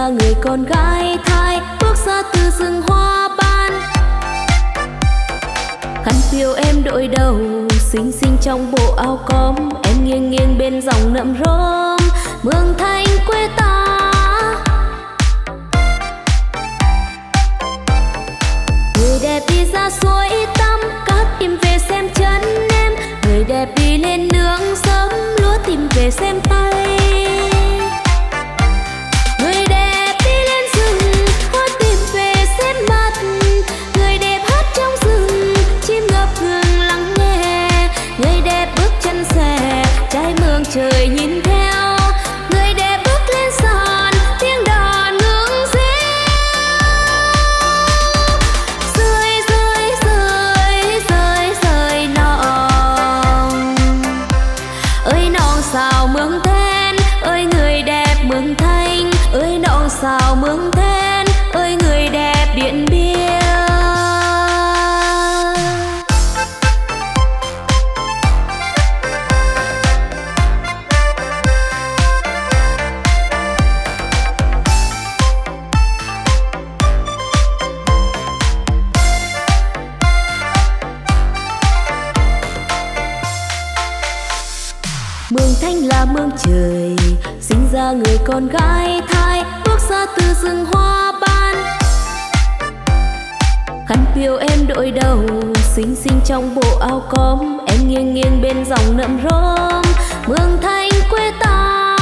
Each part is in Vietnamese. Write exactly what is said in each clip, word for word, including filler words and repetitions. ra người con gái thai bước ra từ rừng hoa ban. Khăn piêu em đội đầu xinh xinh trong bộ áo cóm, em nghiêng nghiêng bên dòng nậm rôm Mường Thanh quê ta. Người đẹp đi ra suối tắm cá tìm về xem chân em, người đẹp đi lên nương sớm lúa tìm về xem tay. Trời nhìn theo người đẹp bước lên sàn, tiếng đàn ngưỡng reo rơi rơi rơi rơi rơi nòng. Ơi nòng sao Mường Then, ơi người đẹp Mường Thanh, ơi nòng sao Mường Then, ơi người đẹp Điện Biên. Mường Thanh là mường trời, sinh ra người con gái thai bước ra từ rừng hoa ban. Khăn piêu em đội đầu, xinh xinh trong bộ áo cóm, em nghiêng nghiêng bên dòng nậm rôm Mường Thanh quê ta.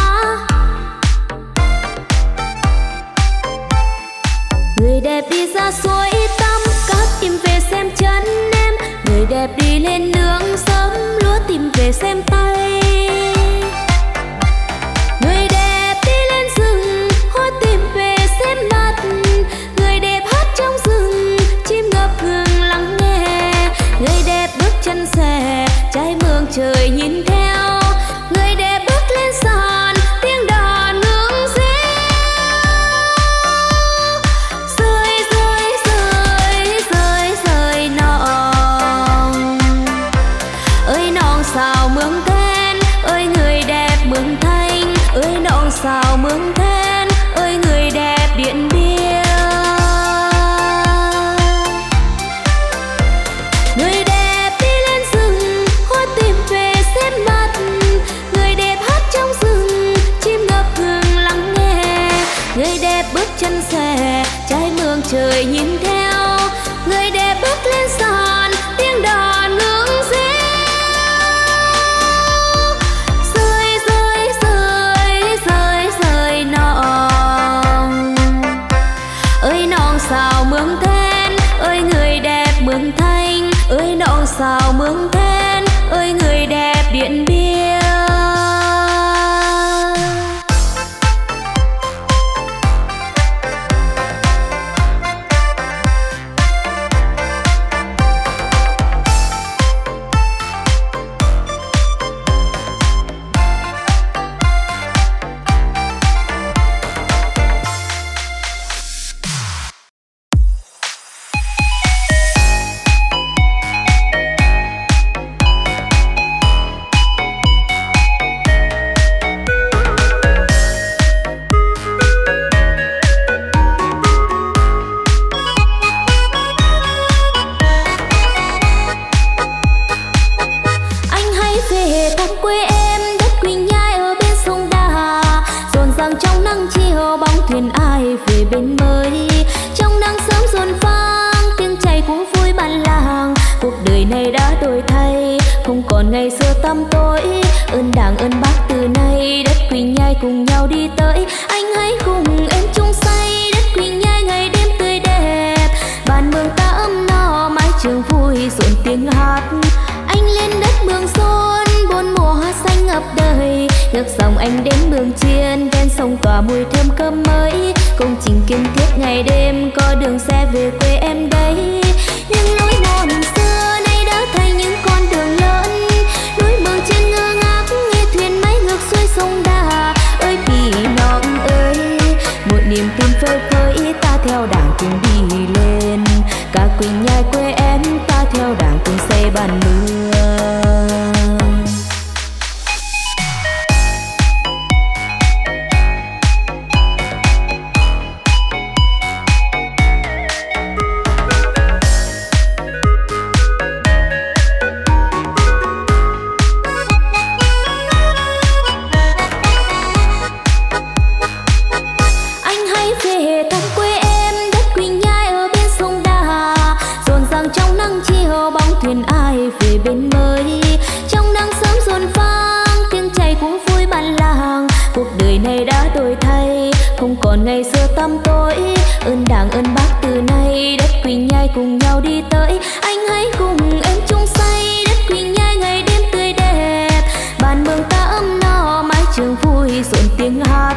Người đẹp đi ra suối tắm cá tìm về xem chân em, người đẹp đi lên nương sớm lúa tìm về xem tay. Trai mường trời nhìn theo người đẹp bước lên sàn, tiếng đàn ngưỡng reo rơi rơi rơi rơi rơi nòng. Ơi nòng sao Mường Then, ơi người đẹp Mường Thanh, ơi nòng sao Mường Then, ơi người đẹp Điện Biên. Người đẹp bước chân xe, trai mường trời nhìn theo, người đẹp bước lên sàn, tiếng đàn ngưỡng reo rơi rơi rơi rơi rơi nòng. Ơi nòng sao Mường Then, ơi người đẹp Mường Thanh, ơi nòng sao Mường Then, ơi người đẹp Điện Biên. theo bóng thuyền ai về bên mới. Trong nắng sớm rộn vang tiếng chày cũng vui bản làng. Cuộc đời này đã đổi thay, không còn ngày xưa tăm tối. Ơn Đảng ơn Bác từ nay, đất Quỳnh Nhai cùng nhau đi tới. Anh hãy cùng em chung say, đất Quỳnh Nhai ngày đêm tươi đẹp. Bản Mường ta ấm no, mái trường vui rộn tiếng hát.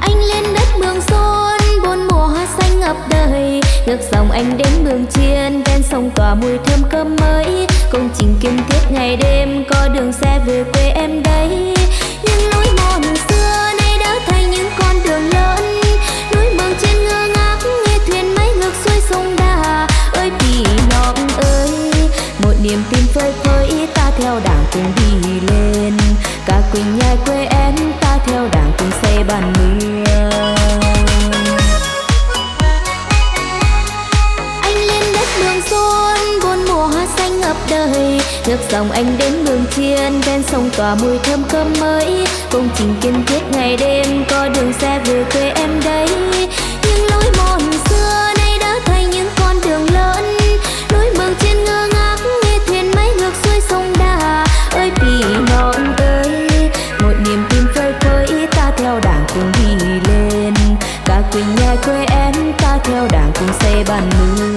Anh lên đất Mường Xôn, bốn mùa hoa xanh ngập đời. Nước dòng anh đến Mường Chiên, ven sông tỏa mùi thơm cơm mới. Công trình kiên thiết ngày đêm, có đường xe về quê em đấy. Nhưng lối mòn xưa nay đã thành những con đường lớn. Núi Mường Chiên ngơ ngác nghe thuyền máy ngược xuôi sông Đà. Ơi Pì Nọng ơi, một niềm tin phơi phới, ta theo Đảng cùng đi lên. Cả Quỳnh Nhai quê em, ta theo Đảng cùng xây bản mường. Đời. Nước dòng anh đến Mường Chiên, ven sông tỏa mùi thơm cơm mới. Công trình kiên thiết ngày đêm, có đường xe về quê em đấy. Nhưng lối mòn xưa nay đã thành những con đường lớn. Núi Mường Chiên ngơ ngác nghe thuyền máy ngược xuôi sông Đà. Ơi Pì Nọng ơi, một niềm tin phơi phới, ta theo Đảng cùng đi lên. Cả Quỳnh Nhai quê em, ta theo Đảng cùng xây bản mường.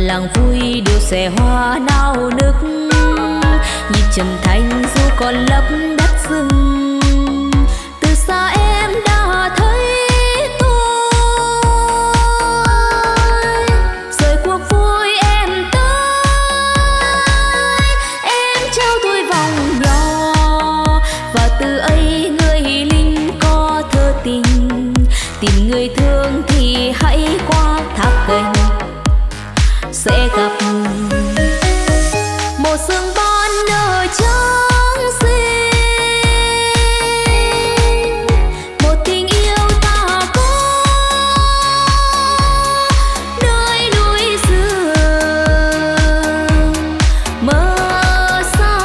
Làng vui điều xẻ hoa nao nức, trần thành dù còn lấp đất rừng, từ xa em đã thấy tôi. Rời cuộc vui em tới, em trao tôi vòng nhỏ, và từ ấy người linh có thơ tình. Tìm người thương thì hãy qua thác kênh sẽ gặp một sương bon nở trắng xinh, một tình yêu ta có nơi núi rừng mơ xa.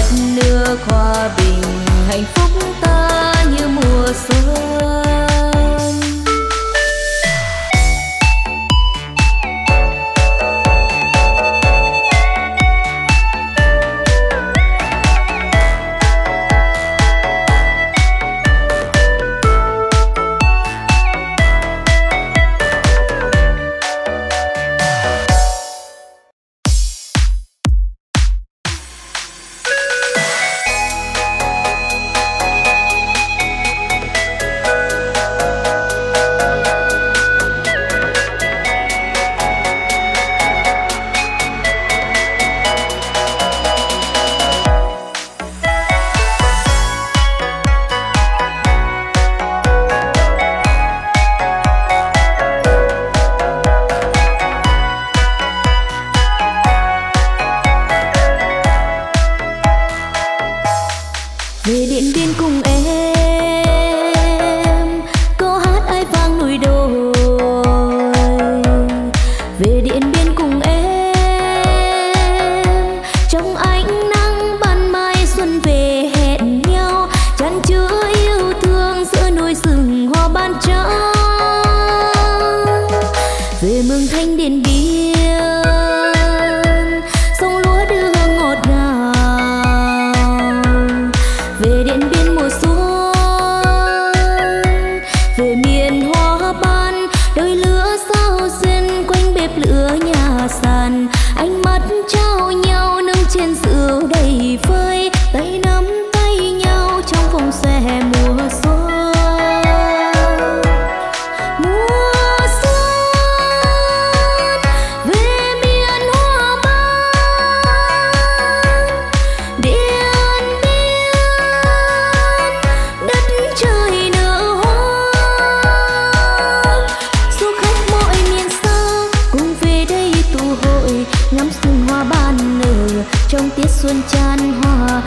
đất nước hòa bình, hạnh phúc ta như mùa xuân. Trong tiết xuân tràn hòa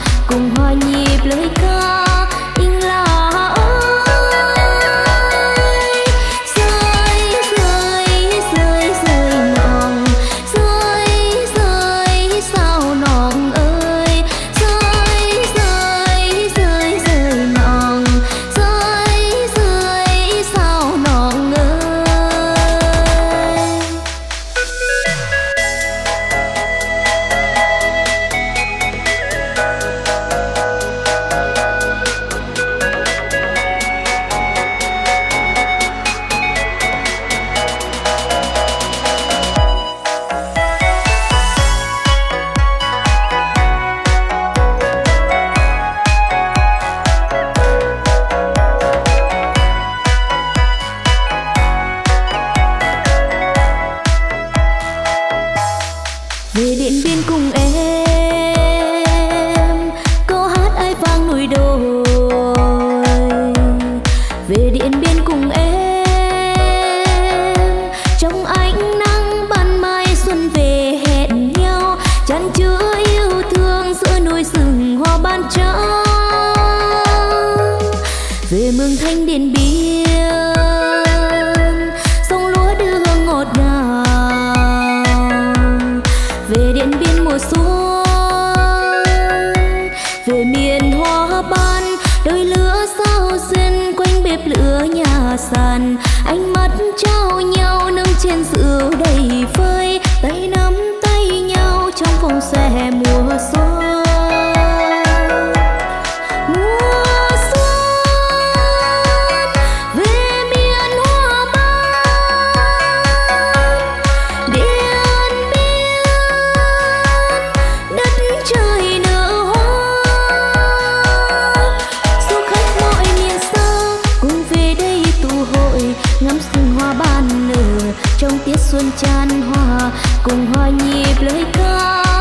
cùng hòa nhịp lời ca.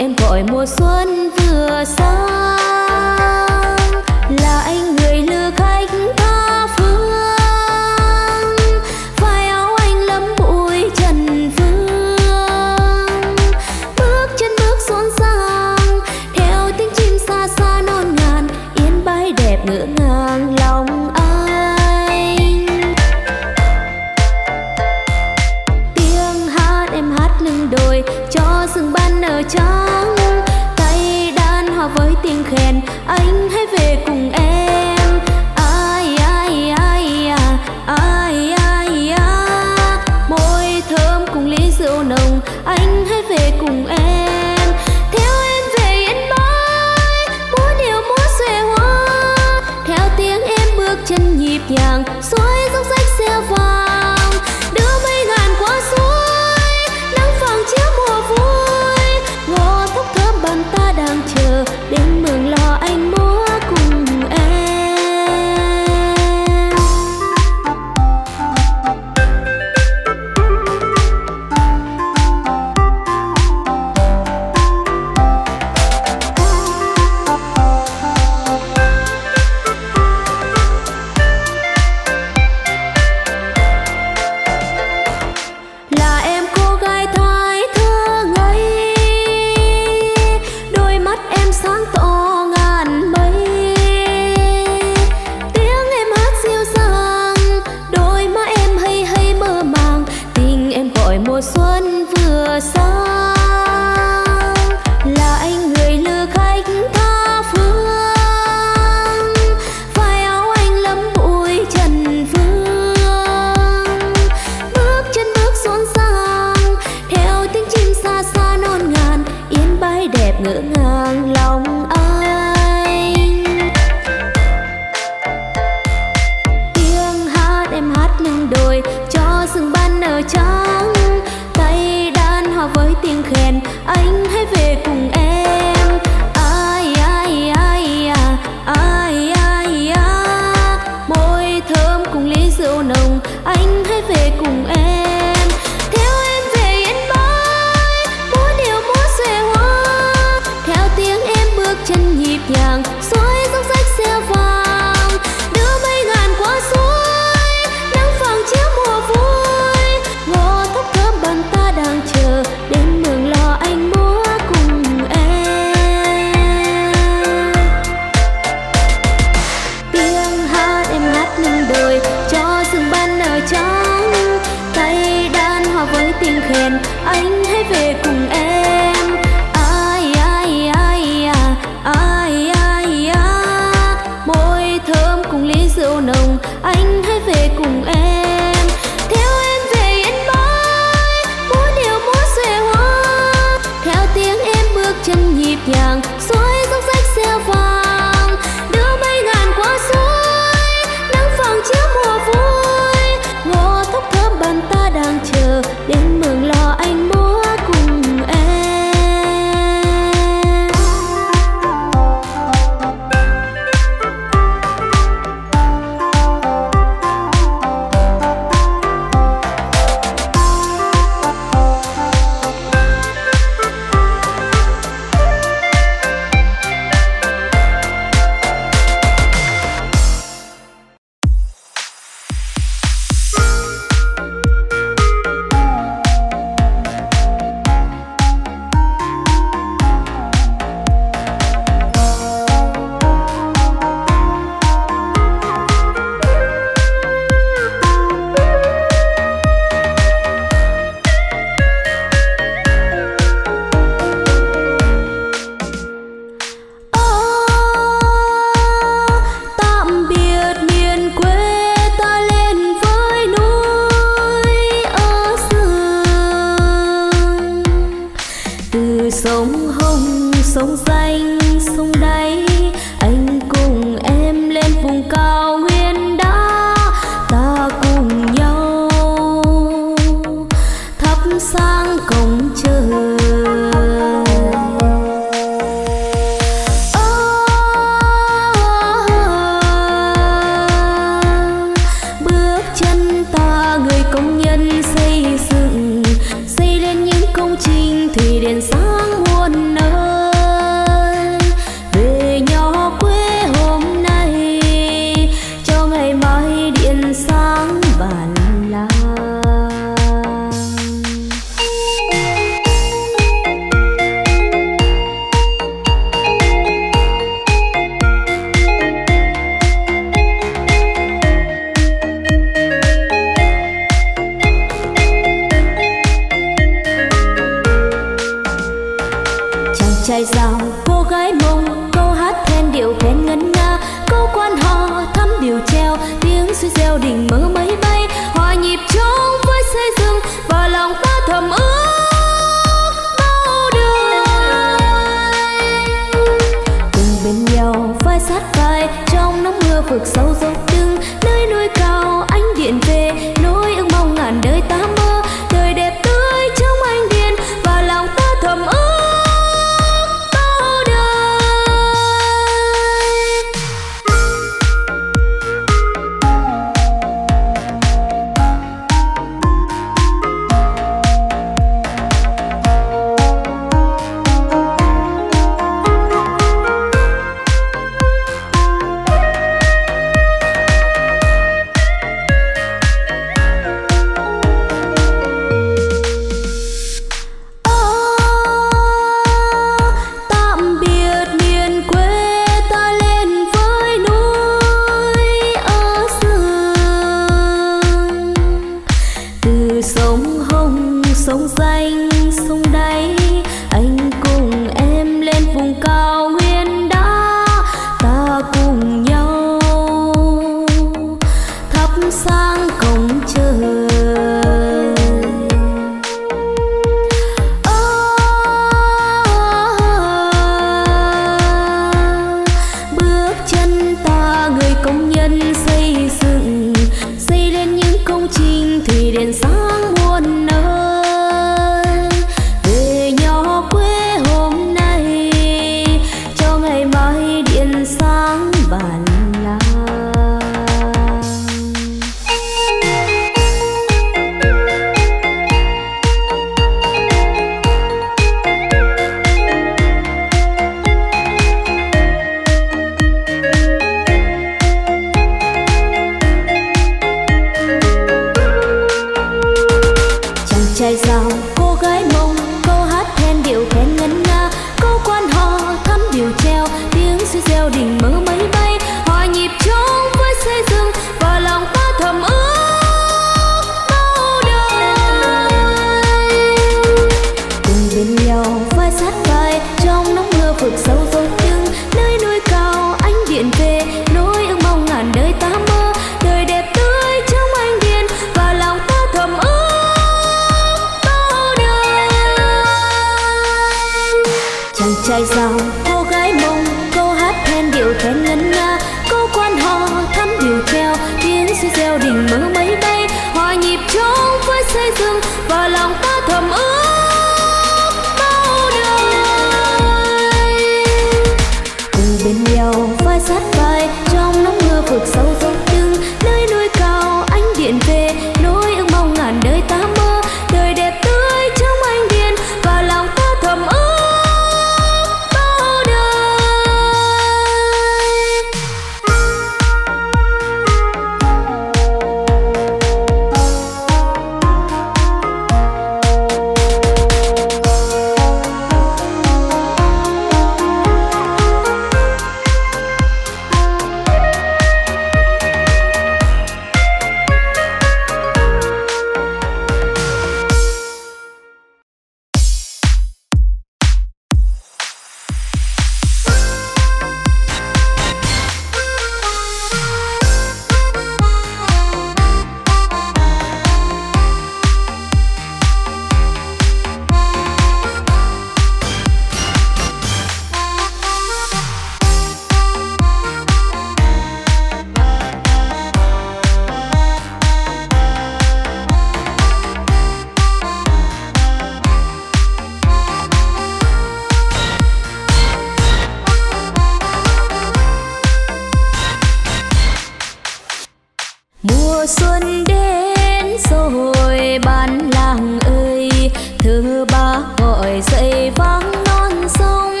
Mùa xuân đến rồi bạn làng ơi, thứ ba gọi dậy vang non sông.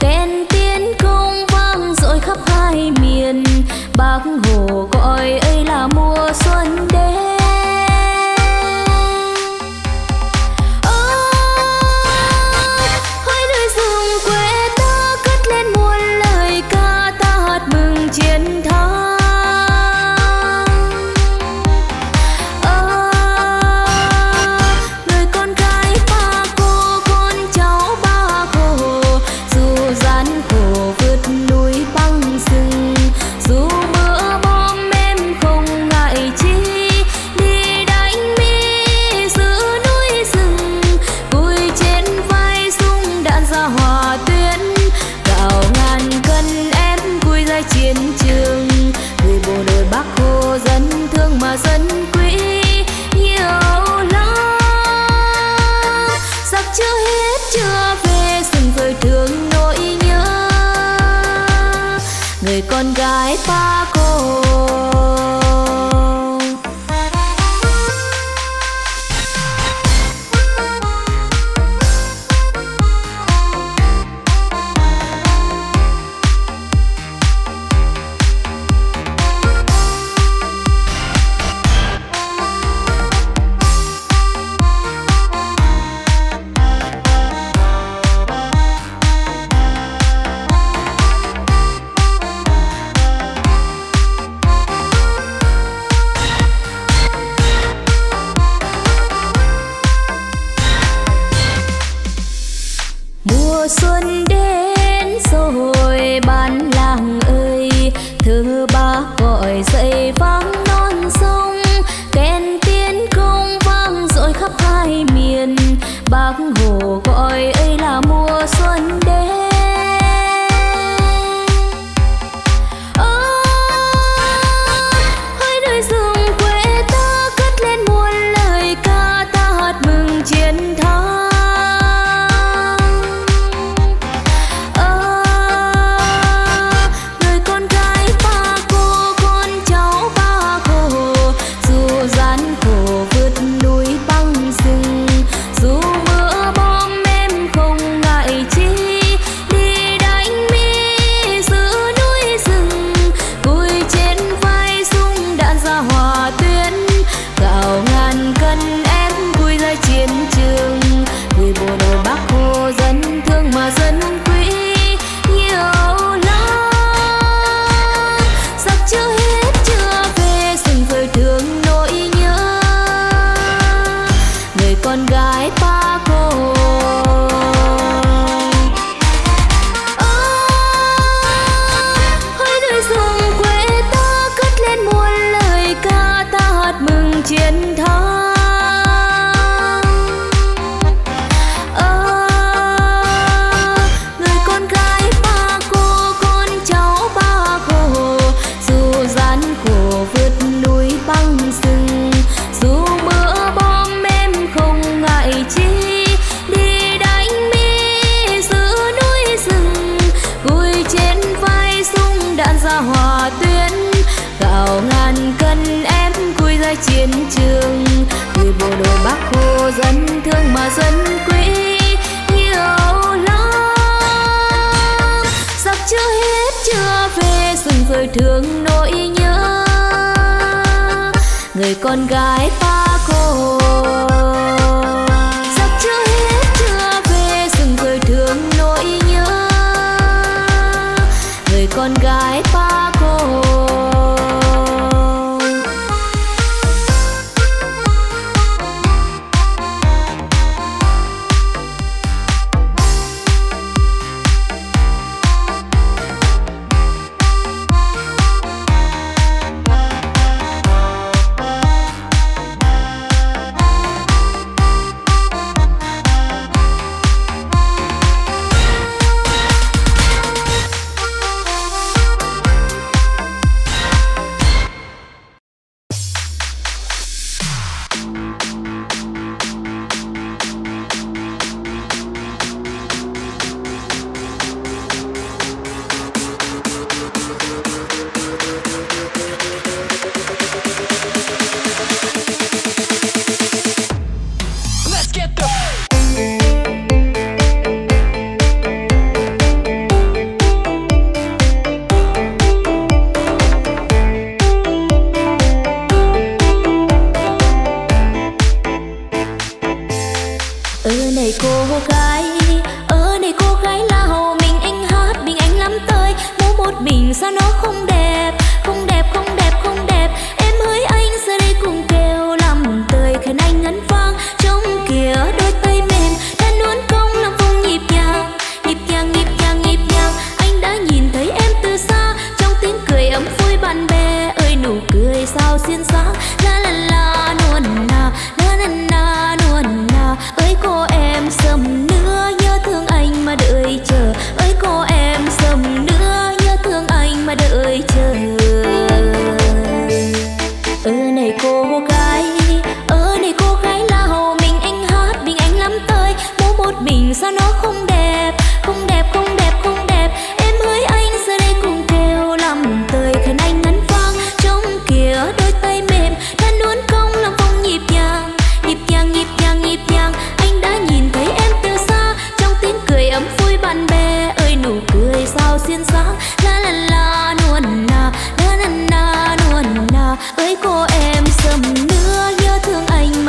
Kèn tiến công vang dội khắp hai miền, bác Hồ gọi ơi là mùa xuân đến. Con gái ba cô chiến trường, người bộ đội Bác Hồ dân thương mà dân quý nhiều lắm. Giặc chưa hết chưa về rừng rơi thương nỗi nhớ, người con gái ba cô. Giặc chưa hết chưa về rừng rơi thương nỗi nhớ, người con gái ba cô. xiên xóa la la la nuồn nà la la la nuồn nà. Ơi cô em sầm nữa nhớ thương anh mà đợi chờ, ơi cô em sầm nữa nhớ thương anh mà đợi chờ. Ơ này cô gái, ơ này cô gái là hầu mình anh hát mình anh lắm tới bố một mình sao nó không đẹp, không đẹp không đẹp không đẹp. Em hỡi anh giờ đây cùng kêu lầm tới khen anh ngắn vang trong kia đôi tay mềm đã nuốt không làm phong nhịp nhàng nhịp nhàng nhịp nhàng nhịp nhàng. Anh đã nhìn thấy em từ xa trong tiếng cười ấm vui bạn bè. Ơi nụ cười sao xiên xóa la la la nuồn nà la la la nuồn nà. Ơi cô em sầm nữa nhớ thương anh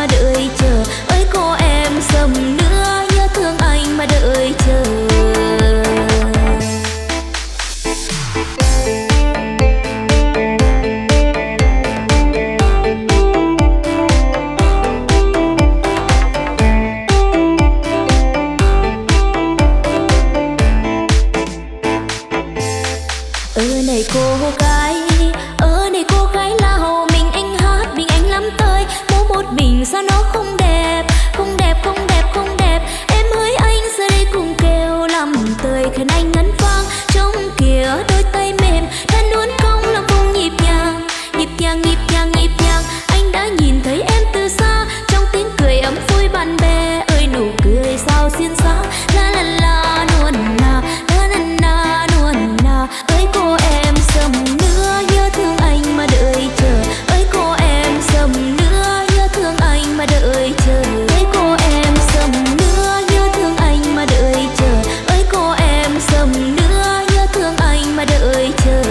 mà đợi chờ, ơi cô em sầm nữa nhớ thương anh mà đợi chờ. Để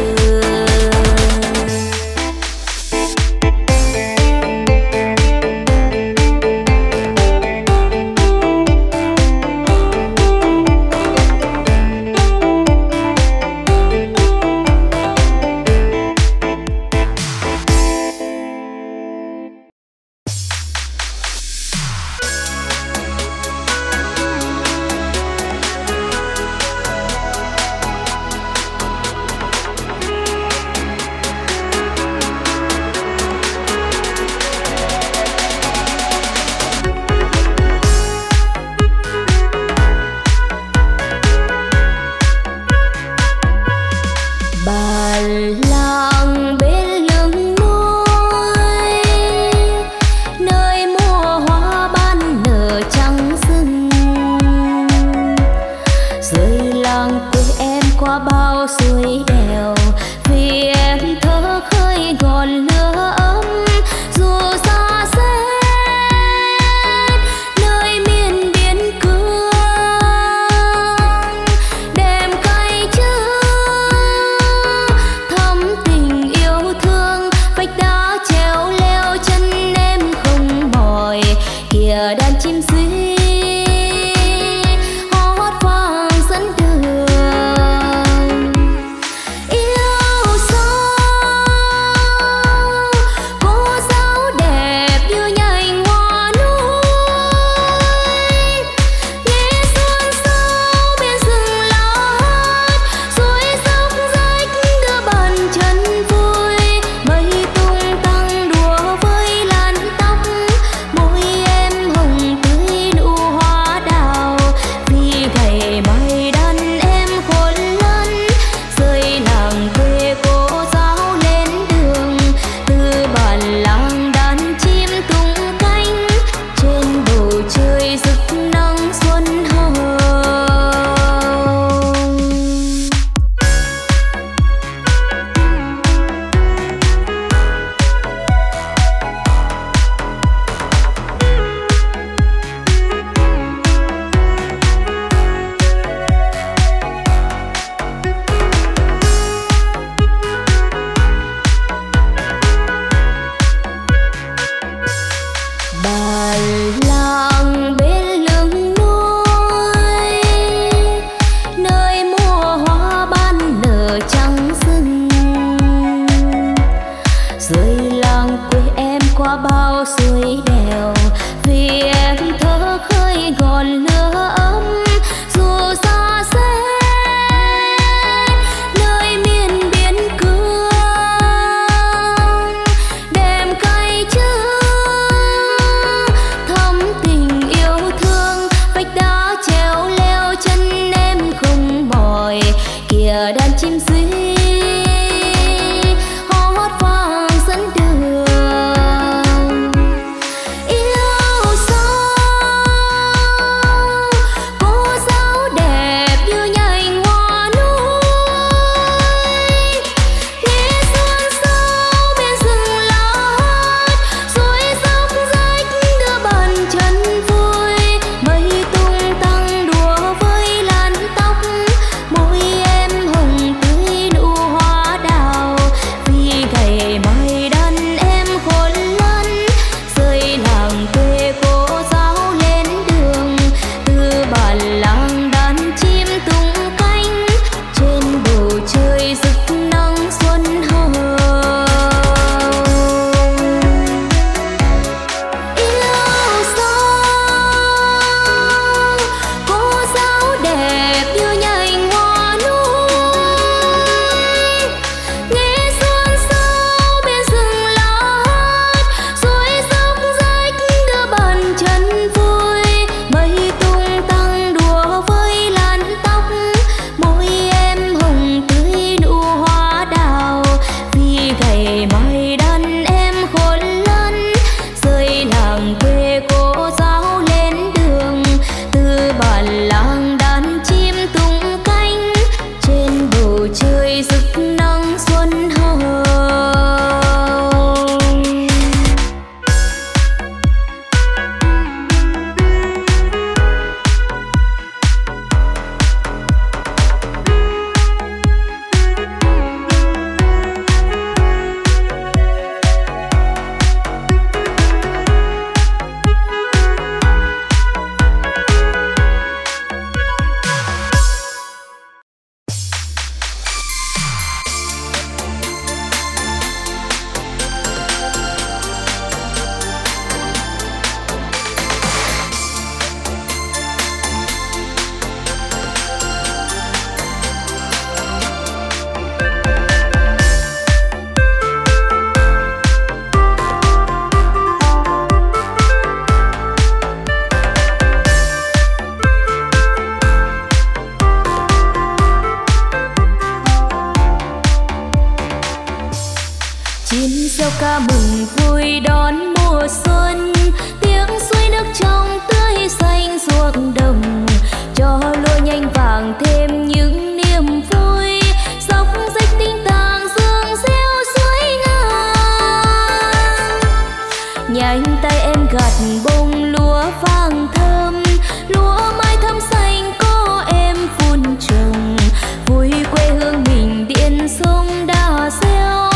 Theo ca mừng vui đón mùa xuân, tiếng suối nước trong tươi xanh ruộng đồng cho lúa nhanh vàng thêm những niềm vui. Dốc rách tinh tàng dương reo suối ngang, nhanh tay em gặt bông lúa vàng thơm, lúa mai thắm xanh có em vun trồng. Vui quê hương mình điện sông đà reo,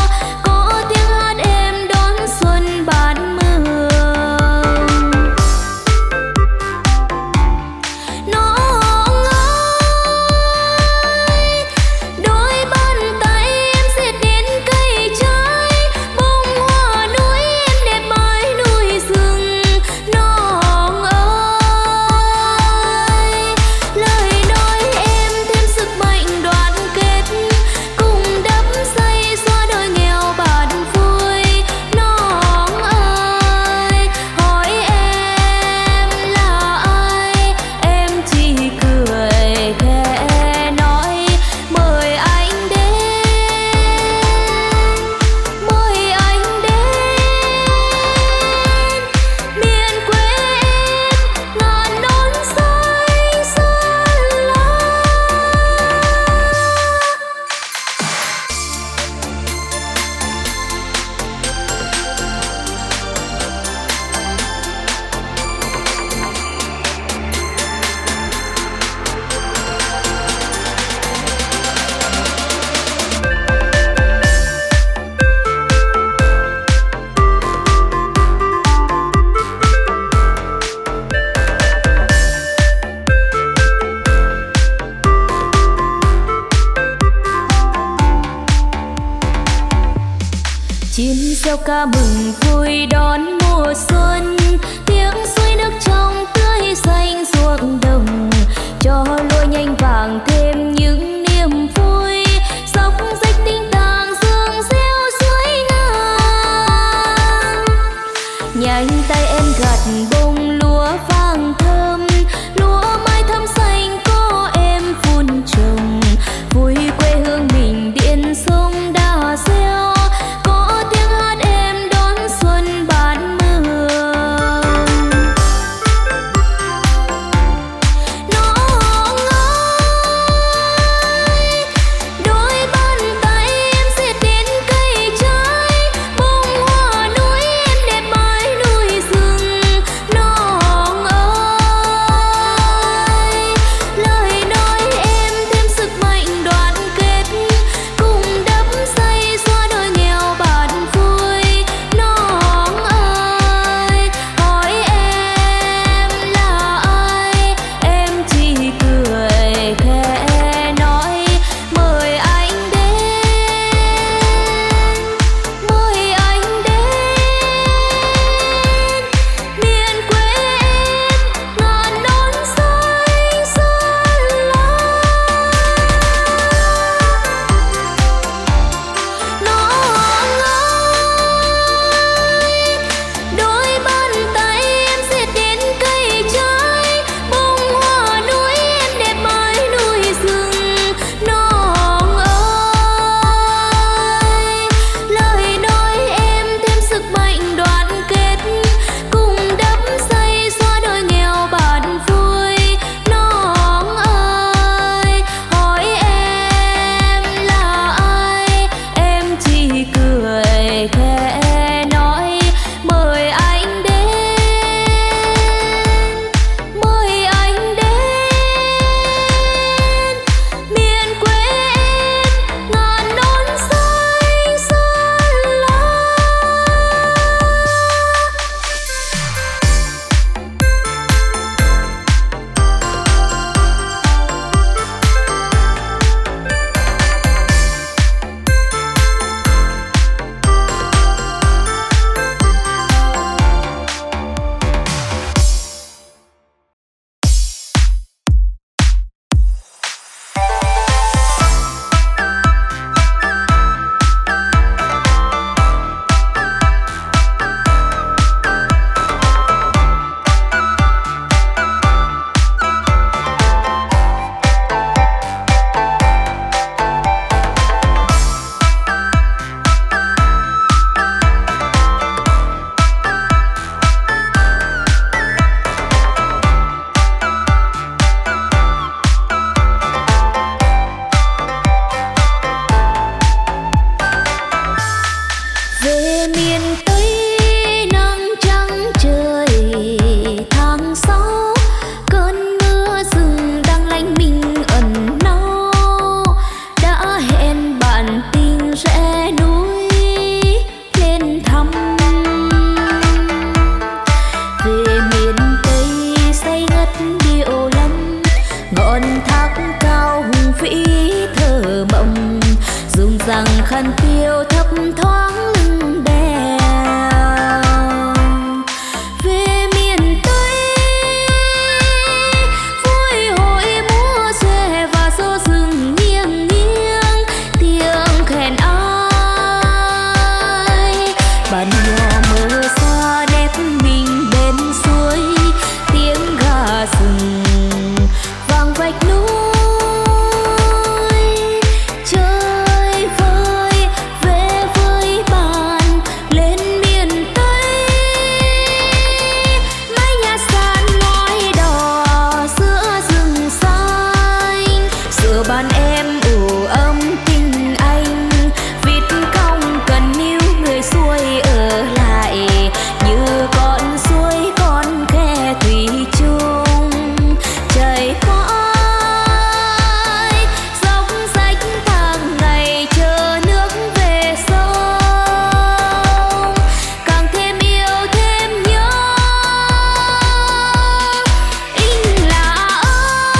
theo ca mừng vui đón mùa xuân, tiếng suối nước trong tươi xanh ruộng đồng cho lúa nhanh vàng thêm những niềm vui. Dốc rách tinh tàng dương reo suối ngang, nhanh tay em gặt bông lúa vàng thơm, lúa mai thắm xanh có em vun trồng. Vui quê hương mình điện sông đà reo, no. Bạn nhỏ mơ xa đẹp mình bên suối, tiếng gà rừng vang vách núi. Chơi vơi về với bạn lên miền Tây, mái nhà sàn ngói đỏ giữa rừng xanh. Giữa bạn em ủ ấm tình anh, vịt cong cần níu người xuôi ở lại như con suối con khe thủy chung. Trời khói dòng rách tháng ngày chờ nước về sông, càng thêm yêu thêm nhớ in là ai.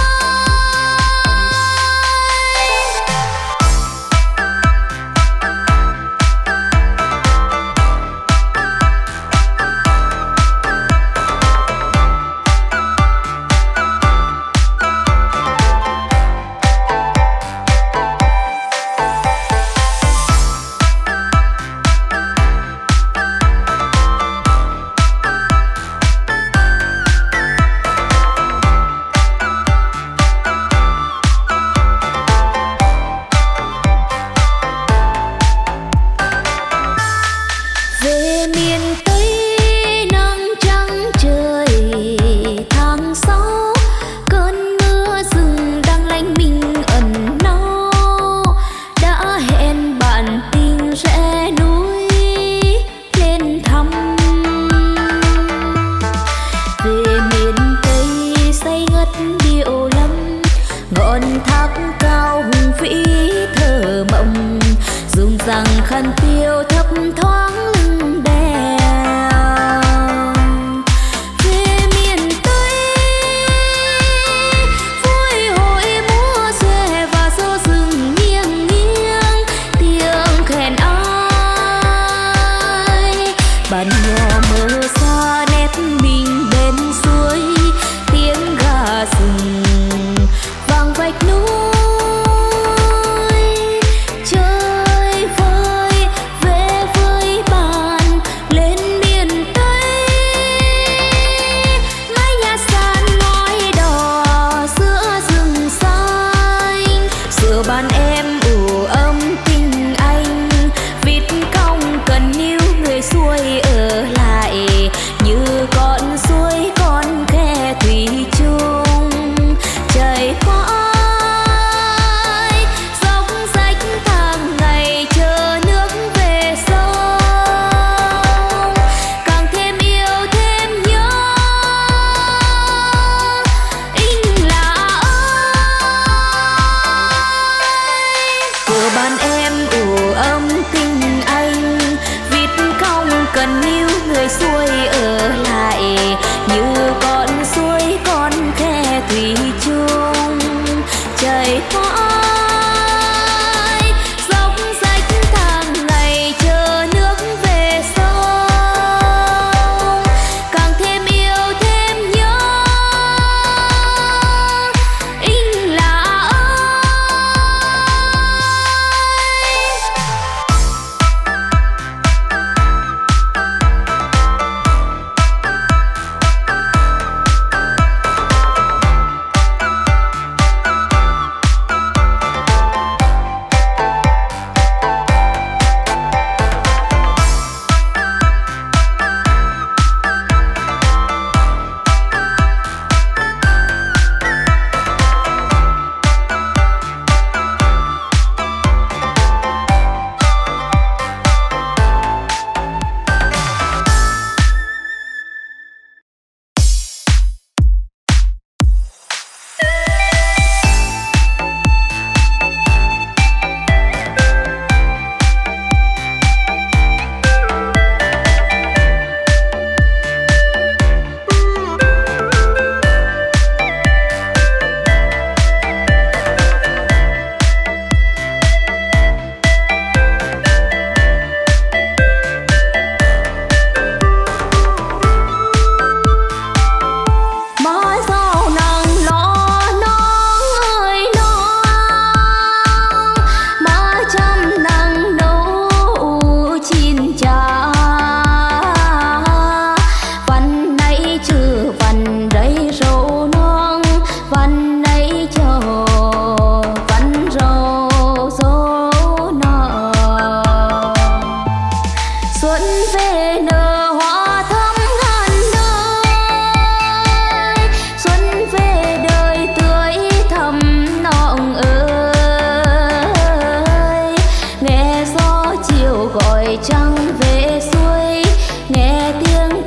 Về miền Tây nắng trắng trời tháng sáu, cơn mưa rừng đang lạnh mình ẩn náu. Đã hẹn bạn tình rẽ núi lên thăm. Về miền Tây say ngất điệu lắm, ngọn thác cao hùng vĩ thở mộng, dùng rằng khăn tiêu thấp thoáng. Bạn nhỏ mơ xa nét mình bên suối, tiếng gà rừng vang vách núi. Chơi vơi về với bạn lên miền Tây, mái nhà sàn ngói đỏ giữa rừng xanh. Giữa bạn em ủ ấm tình anh, vịt cong cần níu người xuôi ở lại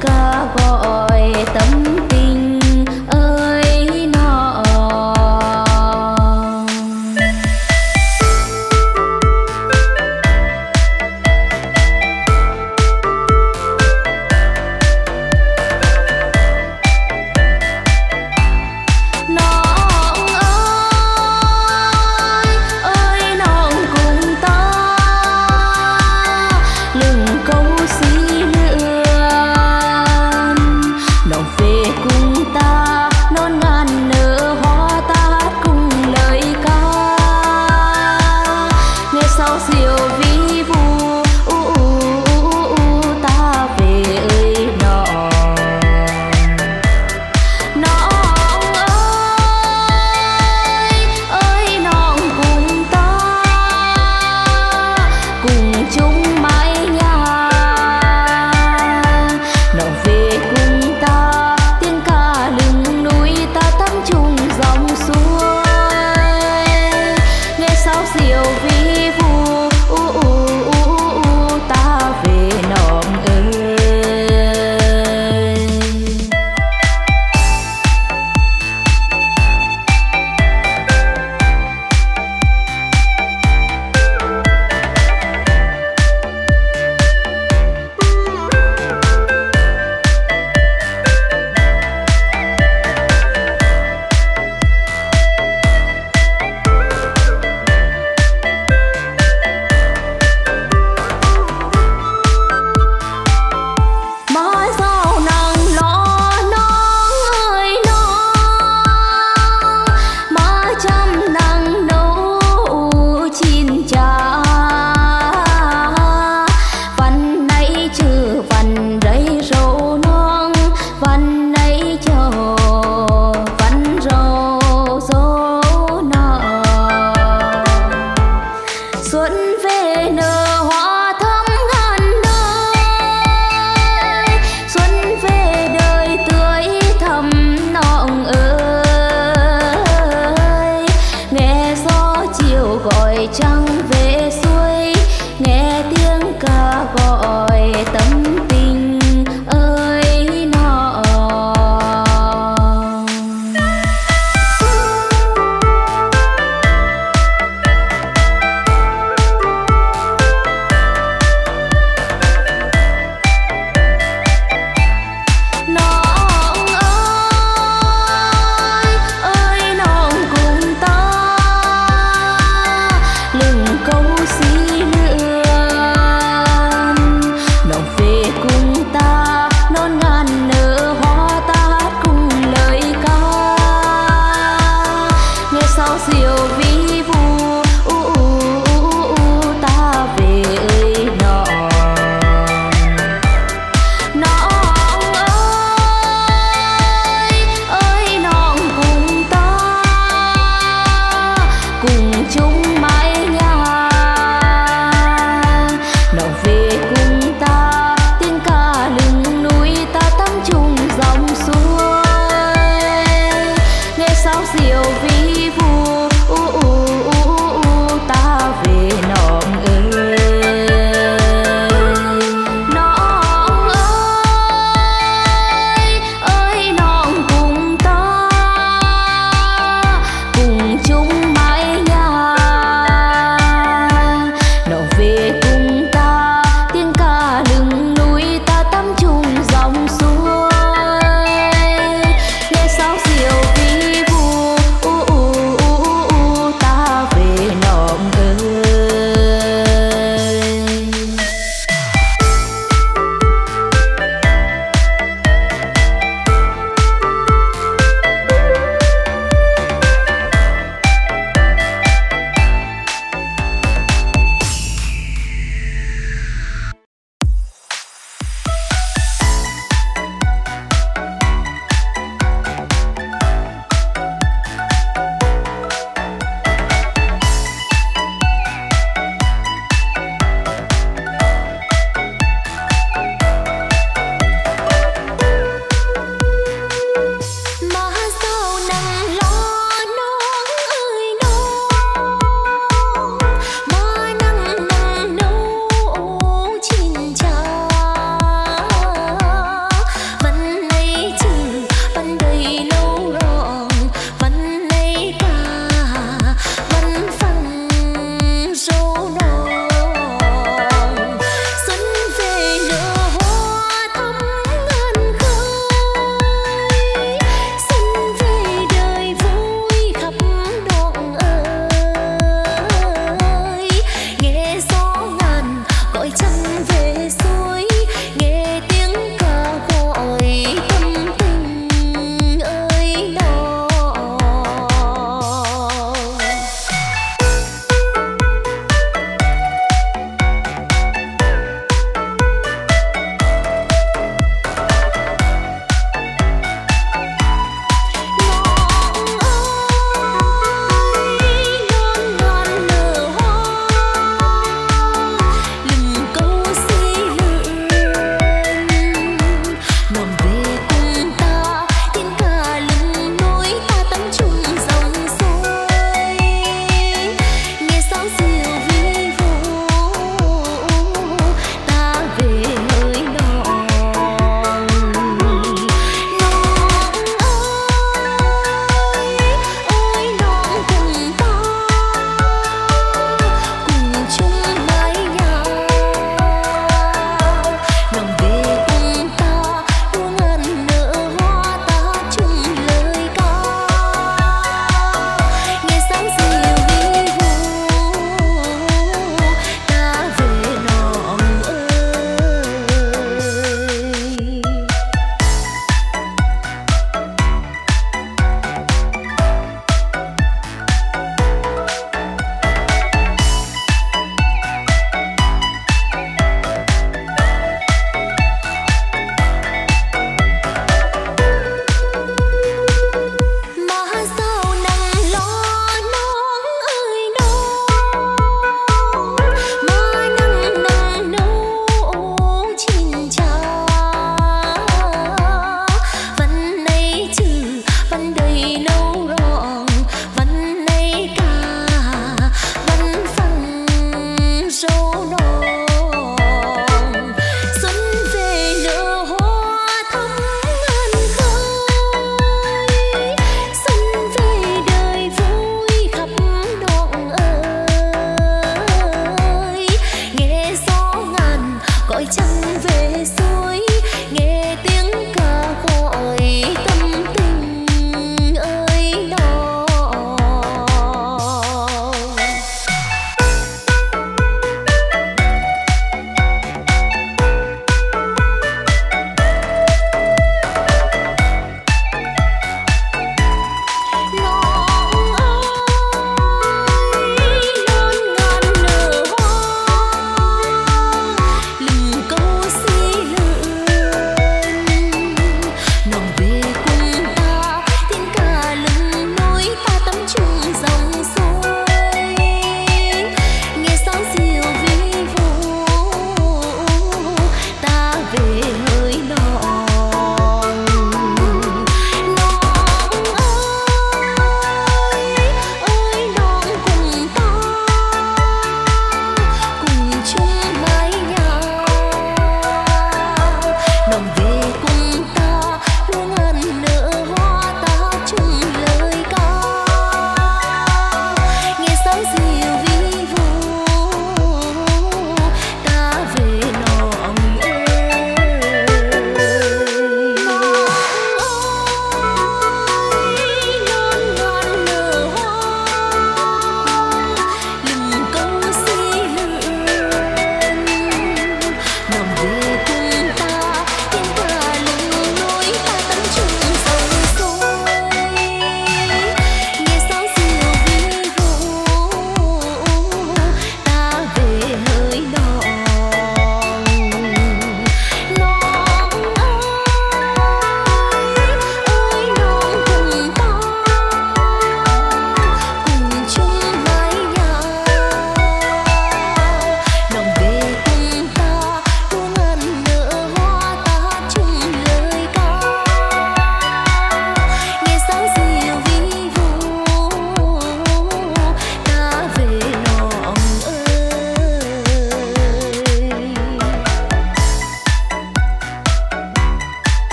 ca gọi tấm tình ơi nọ. Câu xí lượn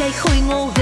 trai khôi ngô